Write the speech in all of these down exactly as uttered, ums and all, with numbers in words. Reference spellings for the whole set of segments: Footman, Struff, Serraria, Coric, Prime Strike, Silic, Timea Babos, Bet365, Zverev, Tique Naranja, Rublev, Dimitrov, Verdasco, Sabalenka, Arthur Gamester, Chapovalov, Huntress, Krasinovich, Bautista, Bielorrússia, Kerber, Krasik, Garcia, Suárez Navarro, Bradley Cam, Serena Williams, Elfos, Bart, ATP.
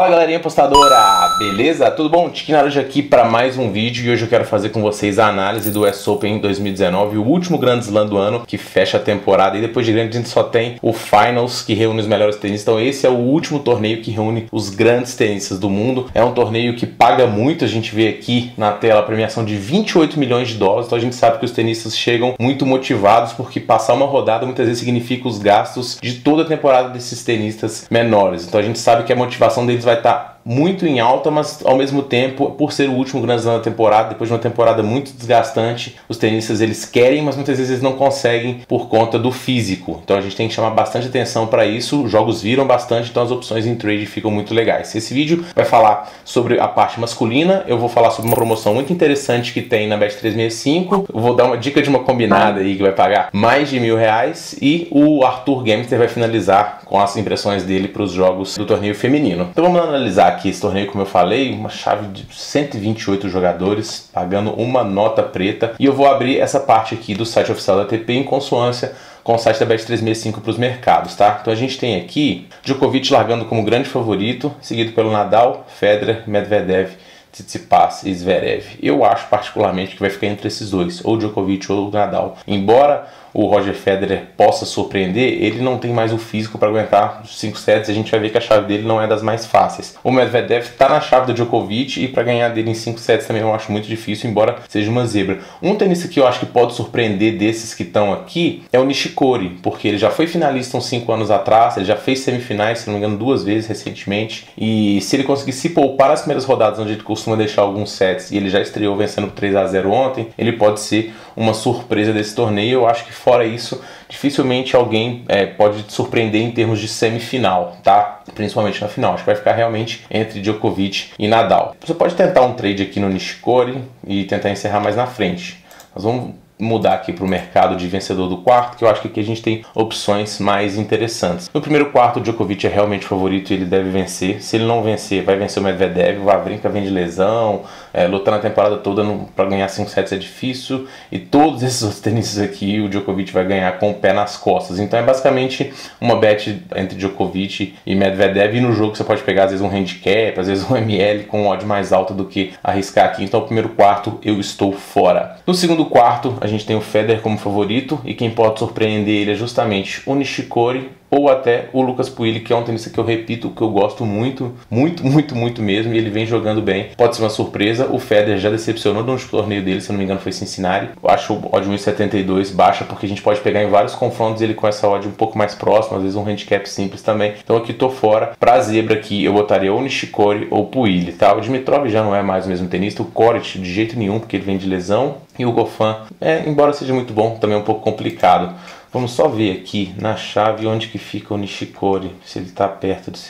Fala galerinha apostadora, beleza? Tudo bom? Tique Naranja aqui para mais um vídeo e hoje eu quero fazer com vocês a análise do U S Open dois mil e dezenove, o último grande slam do ano que fecha a temporada e depois de grande a gente só tem o Finals que reúne os melhores tenistas, então esse é o último torneio que reúne os grandes tenistas do mundo, é um torneio que paga muito, a gente vê aqui na tela a premiação de vinte e oito milhões de dólares, então a gente sabe que os tenistas chegam muito motivados porque passar uma rodada muitas vezes significa os gastos de toda a temporada desses tenistas menores, então a gente sabe que a motivação deles vai estar muito em alta, mas ao mesmo tempo, por ser o último Grand Slam da temporada, depois de uma temporada muito desgastante, os tenistas eles querem, mas muitas vezes eles não conseguem por conta do físico. Então a gente tem que chamar bastante atenção para isso. Os jogos viram bastante, então as opções em trade ficam muito legais. Esse vídeo vai falar sobre a parte masculina, eu vou falar sobre uma promoção muito interessante que tem na Bet três seis cinco, eu vou dar uma dica de uma combinada aí que vai pagar mais de mil reais e o Arthur Gamester vai finalizar com as impressões dele para os jogos do torneio feminino. Então vamos analisar aqui esse torneio, como eu falei, uma chave de cento e vinte e oito jogadores, pagando uma nota preta. E eu vou abrir essa parte aqui do site oficial da A T P em consonância com o site da Bet três seis cinco para os mercados, tá? Então a gente tem aqui Djokovic largando como grande favorito, seguido pelo Nadal, Federer, Medvedev, Tsitsipas e Zverev. Eu acho particularmente que vai ficar entre esses dois, ou Djokovic ou Nadal. Embora o Roger Federer possa surpreender, ele não tem mais o físico para aguentar os cinco sets, a gente vai ver que a chave dele não é das mais fáceis. O Medvedev está na chave do Djokovic e para ganhar dele em cinco sets também eu acho muito difícil, embora seja uma zebra. Um tenista que eu acho que pode surpreender desses que estão aqui é o Nishikori, porque ele já foi finalista uns cinco anos atrás, ele já fez semifinais, se não me engano, duas vezes recentemente, e se ele conseguir se poupar as primeiras rodadas, onde ele costuma deixar alguns sets, e ele já estreou vencendo por três a zero ontem, ele pode ser uma surpresa desse torneio. Eu acho que fora isso, dificilmente alguém é, pode te surpreender em termos de semifinal, tá? Principalmente na final. Acho que vai ficar realmente entre Djokovic e Nadal. Você pode tentar um trade aqui no Nishikori e tentar encerrar mais na frente. Nós vamos mudar aqui para o mercado de vencedor do quarto, que eu acho que aqui a gente tem opções mais interessantes. No primeiro quarto, o Djokovic é realmente favorito e ele deve vencer. Se ele não vencer, vai vencer o Medvedev, o Wawrinka vem de lesão, é, lutar na temporada toda para ganhar cinco sets é difícil, e todos esses outros tenistas aqui, o Djokovic vai ganhar com o pé nas costas. Então é basicamente uma bet entre Djokovic e Medvedev, e no jogo você pode pegar às vezes um handicap, às vezes um M L com um odd mais alto do que arriscar aqui. Então o primeiro quarto eu estou fora. No segundo quarto, a A gente tem o Federer como favorito e quem pode surpreender ele é justamente o Nishikori ou até o Lucas Pouille, que é um tenista que eu repito, que eu gosto muito, muito, muito, muito mesmo, e ele vem jogando bem. Pode ser uma surpresa, o Federer já decepcionou no torneio dele, se eu não me engano foi Cincinnati. Eu acho o odd um vírgula setenta e dois baixa, porque a gente pode pegar em vários confrontos ele com essa odd um pouco mais próxima, às vezes um handicap simples também. Então aqui tô fora. Pra zebra aqui, eu botaria ou Nishikori ou Pouille, tá? O Dimitrov já não é mais o mesmo tenista, o Coric de jeito nenhum, porque ele vem de lesão, e o Goffin, é, embora seja muito bom, também é um pouco complicado. Vamos só ver aqui na chave onde que fica o Nishikori, se ele está perto de...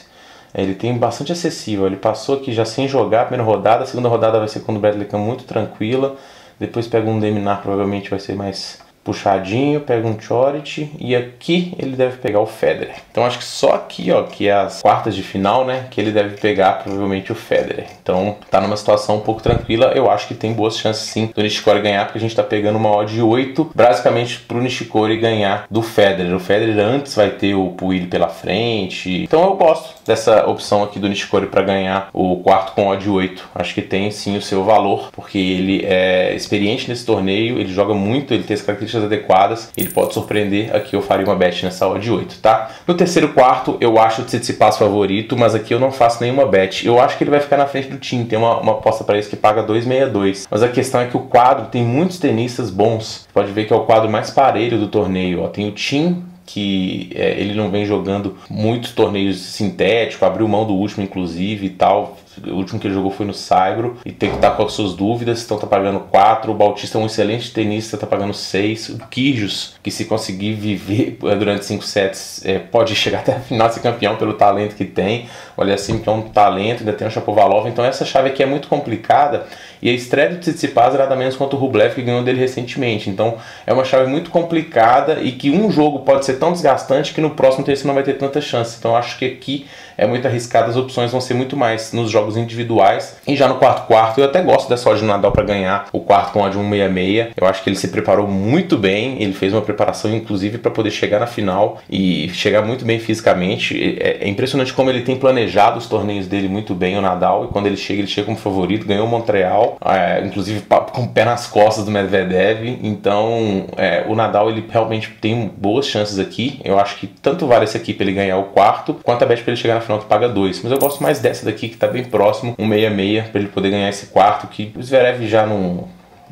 Ele tem bastante acessível, ele passou aqui já sem jogar a primeira rodada, a segunda rodada vai ser com o Bradley Cam muito tranquila, depois pega um Deminar, provavelmente vai ser mais puxadinho, pega um Chority e aqui ele deve pegar o Federer. Então acho que só aqui, ó, que é as quartas de final, né, que ele deve pegar provavelmente o Federer. Então tá numa situação um pouco tranquila, eu acho que tem boas chances sim do Nishikori ganhar, porque a gente tá pegando uma odd de oito, basicamente pro Nishikori ganhar do Federer. O Federer antes vai ter o Pouille pela frente, então eu gosto dessa opção aqui do Nishikori para ganhar o quarto com odd oito. Acho que tem sim o seu valor, porque ele é experiente nesse torneio, ele joga muito, ele tem as características adequadas, ele pode surpreender. Aqui eu faria uma bet nessa odd de oito, tá? No terceiro quarto, eu acho o Tsitsipas favorito, mas aqui eu não faço nenhuma bet. Eu acho que ele vai ficar na frente do time, tem uma, uma aposta para isso que paga dois vírgula sessenta e dois, mas a questão é que o quadro tem muitos tenistas bons. Você pode ver que é o quadro mais parelho do torneio, ó. Tem o Tim, que é, ele não vem jogando muitos torneios sintéticos, abriu mão do último inclusive e tal. O último que ele jogou foi no Saibro e tem que estar com as suas dúvidas, então tá pagando quatro. O Bautista é um excelente tenista, tá pagando seis. O Kyrgios, que se conseguir viver durante cinco sets, é, pode chegar até a final e ser campeão pelo talento que tem. Olha, assim que é um talento, ainda tem o Chapovalov, então essa chave aqui é muito complicada. E a estreia do Tsitsipas é nada menos contra o Rublev, que ganhou dele recentemente. Então é uma chave muito complicada e que um jogo pode ser tão desgastante que no próximo terceiro não vai ter tanta chance. Então acho que aqui é muito arriscado, as opções vão ser muito mais nos jogos individuais. E já no quarto quarto, eu até gosto dessa odd do Nadal para ganhar o quarto com odd um sessenta e seis. Eu acho que ele se preparou muito bem, ele fez uma preparação inclusive para poder chegar na final e chegar muito bem fisicamente. É impressionante como ele tem planejado os torneios dele muito bem, o Nadal, e quando ele chega, ele chega como favorito, ganhou Montreal, é, inclusive com o pé nas costas do Medvedev. Então é, o Nadal ele realmente tem boas chances aqui. Eu acho que tanto vale essa aqui para ele ganhar o quarto, quanto a bet para ele chegar na final que paga dois, mas eu gosto mais dessa daqui que está bem próximo, um sessenta e seis, para ele poder ganhar esse quarto, que o Zverev já não,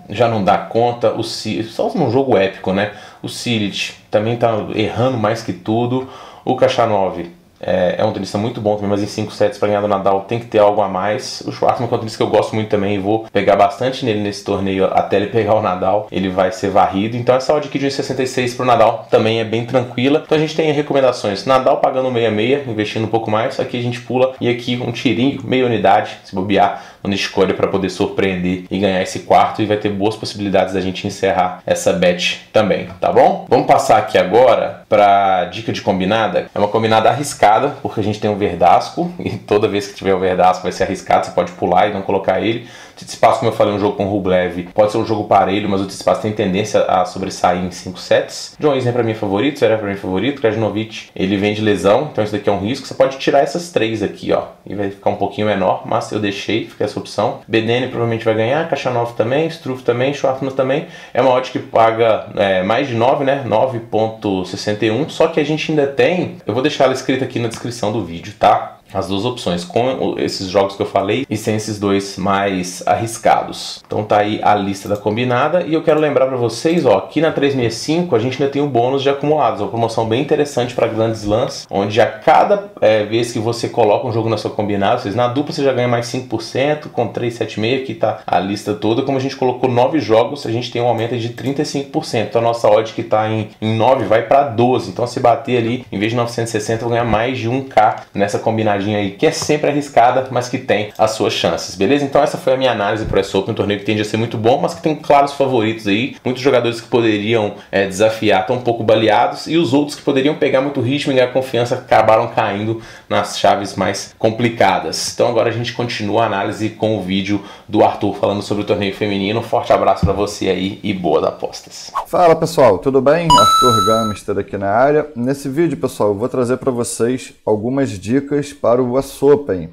já não dá conta, o Silic, só num jogo épico, né? O Silic também está errando mais que tudo, o Kachanov é, é um tenista muito bom também, mas em cinco sets para ganhar do Nadal tem que ter algo a mais. O Schwarzman é um tenista que eu gosto muito também e vou pegar bastante nele nesse torneio até ele pegar o Nadal, ele vai ser varrido. Então essa odd aqui de um sessenta e seis para o Nadal também é bem tranquila. Então a gente tem recomendações: Nadal pagando um sessenta e seis, investindo um pouco mais, aqui a gente pula, e aqui um tirinho, meia unidade, se bobear no Nishikori para poder surpreender e ganhar esse quarto, e vai ter boas possibilidades da gente encerrar essa bet também, tá bom? Vamos passar aqui agora para dica de combinada. É uma combinada arriscada, porque a gente tem um Verdasco, e toda vez que tiver o Verdasco vai ser arriscado, você pode pular e não colocar ele. O Tsitsipas, como eu falei, um jogo com o Rublev, pode ser um jogo parelho, mas o Tsitsipas tem tendência a sobressair em cinco sets. John Isner para mim é favorito, Zverev para mim é favorito, Krasinovich ele vem de lesão, então isso daqui é um risco. Você pode tirar essas três aqui, ó, e vai ficar um pouquinho menor, mas eu deixei, fica essa opção. B D N provavelmente vai ganhar, Kachanov também, Struff também, Schwarzman também. É uma odd que paga é, mais de nove, né, nove vírgula sessenta e um, só que a gente ainda tem, eu vou deixar ela escrita aqui na descrição do vídeo, tá? As duas opções, com esses jogos que eu falei e sem esses dois mais arriscados. Então tá aí a lista da combinada. E eu quero lembrar para vocês, ó, aqui na três sessenta e cinco a gente ainda tem um bônus de acumulados, uma promoção bem interessante para grandes slams, onde a cada é, vez que você coloca um jogo na sua combinada, vocês, na dupla você já ganha mais cinco por cento, com três setenta e seis, aqui tá a lista toda. Como a gente colocou nove jogos, a gente tem um aumento de trinta e cinco por cento. Então a nossa odd que tá em, em nove vai para doze. Então se bater ali, em vez de novecentos e sessenta, eu vou ganhar mais de um K nessa combinada aí, que é sempre arriscada, mas que tem as suas chances, beleza? Então essa foi a minha análise para o U S Open, um torneio que tende a ser muito bom, mas que tem claros favoritos aí, muitos jogadores que poderiam é, desafiar estão um pouco baleados, e os outros que poderiam pegar muito ritmo e ganhar confiança acabaram caindo nas chaves mais complicadas. Então agora a gente continua a análise com o vídeo do Arthur falando sobre o torneio feminino. Forte abraço para você aí e boas apostas. Fala pessoal, tudo bem? Arthur Gamester aqui na área. Nesse vídeo, pessoal, eu vou trazer para vocês algumas dicas para o U S Open.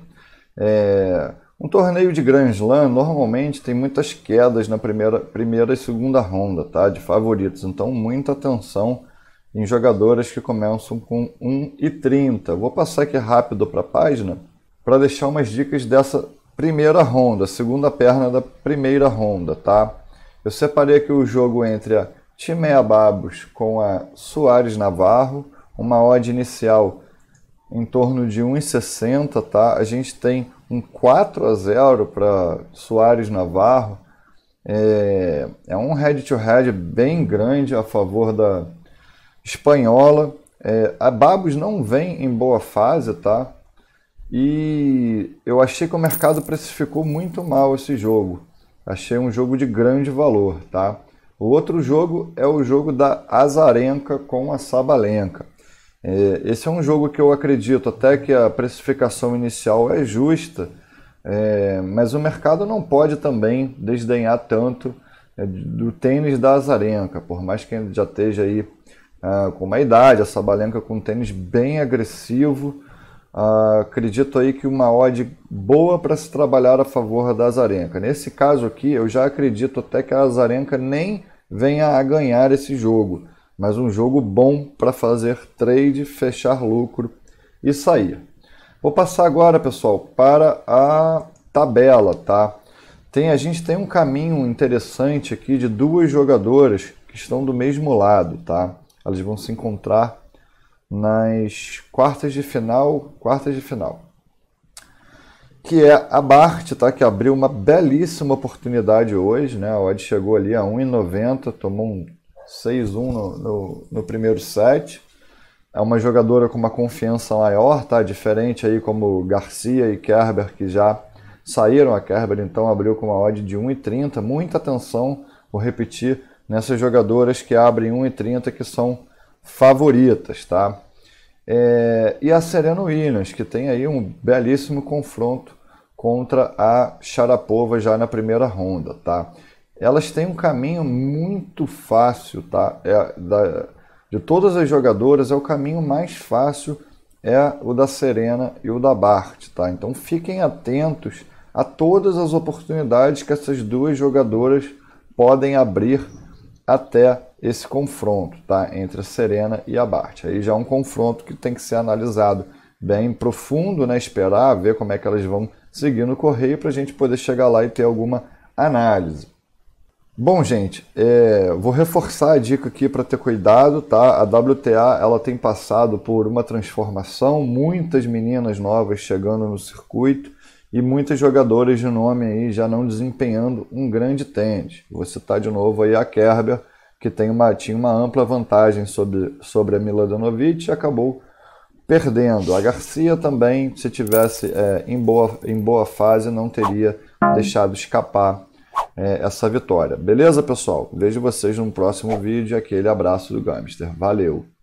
É, um torneio de Grand Slam normalmente tem muitas quedas na primeira, primeira e segunda ronda, tá? De favoritos, então muita atenção em jogadoras que começam com um e trinta. Vou passar aqui rápido para a página para deixar umas dicas dessa primeira ronda, segunda perna da primeira ronda, tá? Eu separei aqui o jogo entre a Timea Babos com a Suárez Navarro, uma odd inicial em torno de um e sessenta, tá? A gente tem um quatro a zero para Suárez Navarro. É, é um head-to-head bem grande a favor da espanhola. É, a Babos não vem em boa fase, tá? E eu achei que o mercado precificou muito mal esse jogo. Achei um jogo de grande valor, tá? O outro jogo é o jogo da Azarenka com a Sabalenka. Esse é um jogo que eu acredito até que a precificação inicial é justa, é, mas o mercado não pode também desdenhar tanto é, do tênis da Azarenka, por mais que ele já esteja aí ah, com uma idade, a Sabalenka com um tênis bem agressivo. Ah, acredito aí que uma odd boa para se trabalhar a favor da Azarenka. Nesse caso aqui, eu já acredito até que a Azarenka nem venha a ganhar esse jogo, mas um jogo bom para fazer trade, fechar lucro e sair. Vou passar agora, pessoal, para a tabela, tá? Tem, a gente tem um caminho interessante aqui de duas jogadoras que estão do mesmo lado, tá? Elas vão se encontrar nas quartas de final, quartas de final. Que é a Bart, tá? Que abriu uma belíssima oportunidade hoje, né? A odd chegou ali a um e noventa, tomou um seis a um no, no, no primeiro set. É uma jogadora com uma confiança maior, tá? Diferente aí como Garcia e Kerber, que já saíram. A Kerber então abriu com uma odd de um e trinta. Muita atenção, vou repetir, nessas jogadoras que abrem um e trinta, que são favoritas, tá? É, e a Serena Williams, que tem aí um belíssimo confronto contra a Sharapova já na primeira ronda, tá? Elas têm um caminho muito fácil, tá? É, da, de todas as jogadoras, é o caminho mais fácil é o da Serena e o da Bart, tá? Então fiquem atentos a todas as oportunidades que essas duas jogadoras podem abrir até esse confronto, tá? Entre a Serena e a Bart. Aí já é um confronto que tem que ser analisado bem profundo, né? Esperar, ver como é que elas vão seguir no correio para a gente poder chegar lá e ter alguma análise. Bom, gente, é, vou reforçar a dica aqui para ter cuidado, tá? A W T A ela tem passado por uma transformação, muitas meninas novas chegando no circuito e muitas jogadoras de nome aí já não desempenhando um grande tênis. Vou citar de novo aí a Kerber, que tem uma, tinha uma ampla vantagem sobre, sobre a Miladinovic e acabou perdendo. A Garcia também, se tivesse é, em, boa, em boa fase, não teria deixado escapar essa vitória. Beleza, pessoal? Vejo vocês no próximo vídeo. Aquele abraço do Gamester. Valeu!